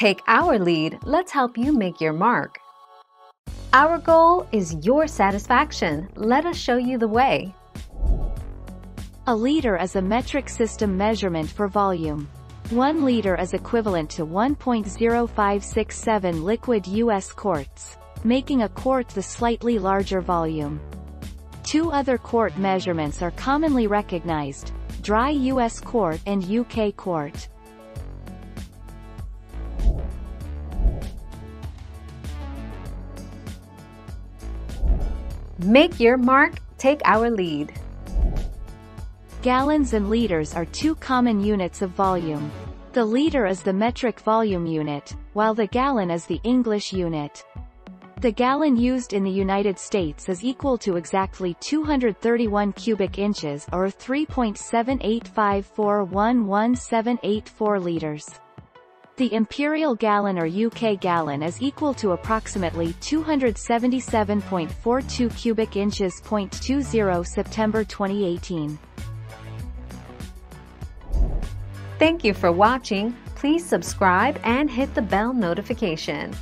Take our lead, let's help you make your mark. Our goal is your satisfaction. Let us show you the way. A liter is a metric system measurement for volume. 1 liter is equivalent to 1.0567 liquid U.S. quarts, making a quart the slightly larger volume. Two other quart measurements are commonly recognized: dry U.S. quart and UK quart. Make your mark, take our lead. Gallons and liters are two common units of volume. The liter is the metric volume unit, while the gallon is the English unit. The gallon used in the United States is equal to exactly 231 cubic inches or 3.78541178.4 liters. The imperial gallon or UK gallon is equal to approximately 277.42 cubic inches. 20 September 2018. Thank you for watching. Please subscribe and hit the bell notification.